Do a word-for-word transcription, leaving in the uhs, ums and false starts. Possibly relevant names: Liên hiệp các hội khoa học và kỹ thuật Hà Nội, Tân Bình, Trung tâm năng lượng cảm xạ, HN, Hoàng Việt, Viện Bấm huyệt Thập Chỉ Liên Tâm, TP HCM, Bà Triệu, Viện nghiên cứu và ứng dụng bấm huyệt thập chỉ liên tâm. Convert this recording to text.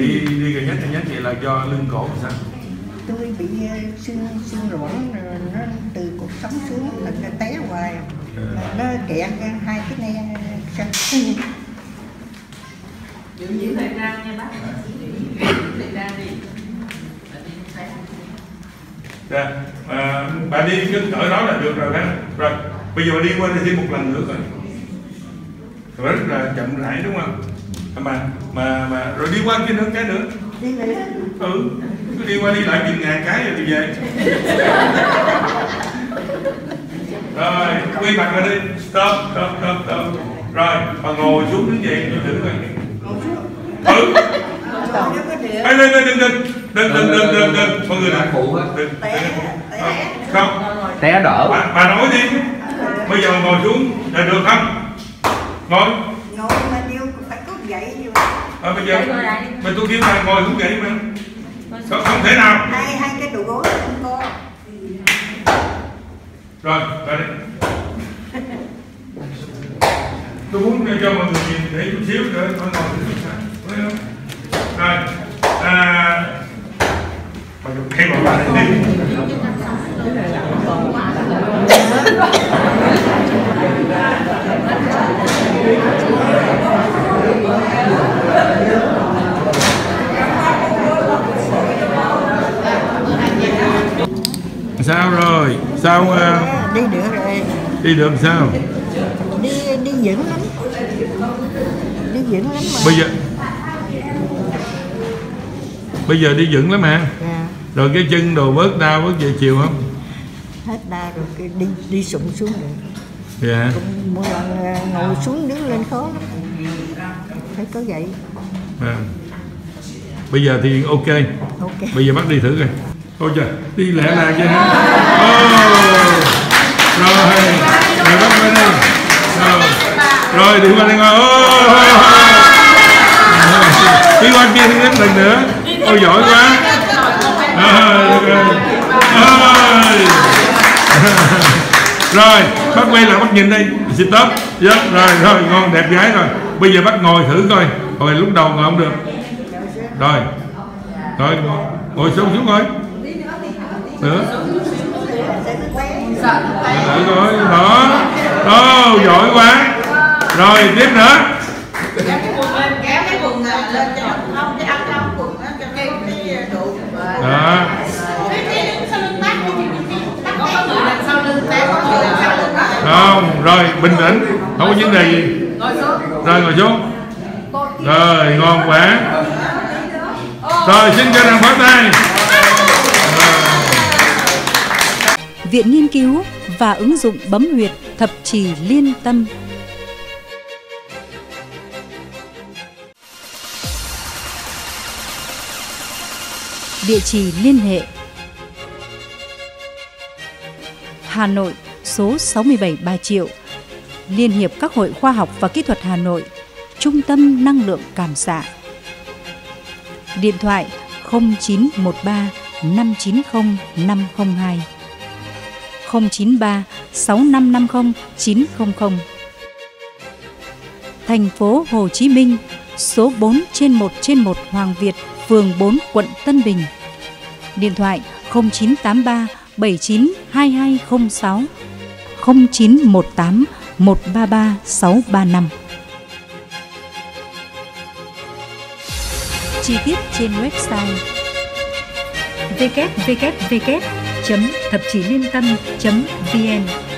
bị đi gần nhất gần nhất vậy là do lưng cổ sao? Tôi bị xương xương loãng nó từ cột sống xuống nó té hoài, nó kẹt hai cái này xương. Giữ giữ thời gian nha bác. Thời gian đi. Dạ, à, bà đi cứ ở đó là được rồi bác. Rồi bây giờ bà đi qua đây thêm một lần nữa rồi. Rồi rất là chậm rãi đúng không? Mà mà mà rồi đi qua kia nữa cái nữa. Đi về. Ừ, cứ đi qua đi lại chừng ngàn cái rồi đi về. Rồi quy bằng ra đi. Stop stop stop stop. Rồi bà ngồi xuống đứng dậy thử coi. Ừ. Ê, lên lên đừng đừng đừng đừng đừng đừng đừng mọi người đừng phụ hết không té đỡ bà, bà nói đi bây giờ ngồi xuống là được không ngồi ngồi mà điêu phải cút dậy nhiều à, bây giờ mà tôi kêu bà ngồi cũng dậy mà không, không thể nào hai hai cái đầu gối không có rồi rồi tôi muốn cho mọi người nhìn để chút xíu nữa mọi người ngồi xuống rồi à mà được thêm một bài đi sao rồi sao uh... đi được rồi đi được sao đi đi vững lắm đi vững lắm mà. Bây giờ bây giờ đi vững lắm hả? Dạ. Rồi cái chân đồ bớt đau bớt về chiều không? Hết đau rồi cái đi đi sụn xuống rồi. Dạ. Cũng mỗi lần ngồi xuống đứng lên khó lắm. Phải có vậy. À. Bây giờ thì ok. Ok. Bây giờ bắt đi thử coi. Thôi trời, đi lẹ làng vậy hả? Oh. Rồi. Rồi bắt lên đi. Rồi. Rồi đi qua đây ngồi. Đi qua kia thêm lần nữa. Ôi giỏi quá à, rồi. À, rồi bác quay lại bác nhìn đây xin tớp yeah, rồi rồi ngon đẹp gái rồi bây giờ bác ngồi thử coi hồi lúc đầu ngồi không được rồi rồi ngồi xuống xuống ngồi nữa rồi đó đó giỏi quá rồi tiếp nữa đó. Không, rồi bình tĩnh, không có vấn đề gì. Rồi ngồi xuống. Rồi ngon quá. Rồi xin cho đàn pháo tay. Viện nghiên cứu và ứng dụng bấm huyệt thập chỉ liên tâm. Địa chỉ liên hệ Hà Nội số sáu mươi bảy Bà Triệu, Liên hiệp các hội khoa học và kỹ thuật Hà Nội, Trung tâm năng lượng cảm xạ. Điện thoại không chín một ba năm chín không năm không hai, không chín ba sáu năm năm không chín không không. Thành phố Hồ Chí Minh số bốn trên một trên một Hoàng Việt, phường bốn, quận Tân Bình. Điện thoại không chín tám ba bảy chín hai hai không sáu, không chín một tám một ba ba sáu ba năm. Chi tiết trên website w w w chấm thập chỉ liên tâm chấm vn.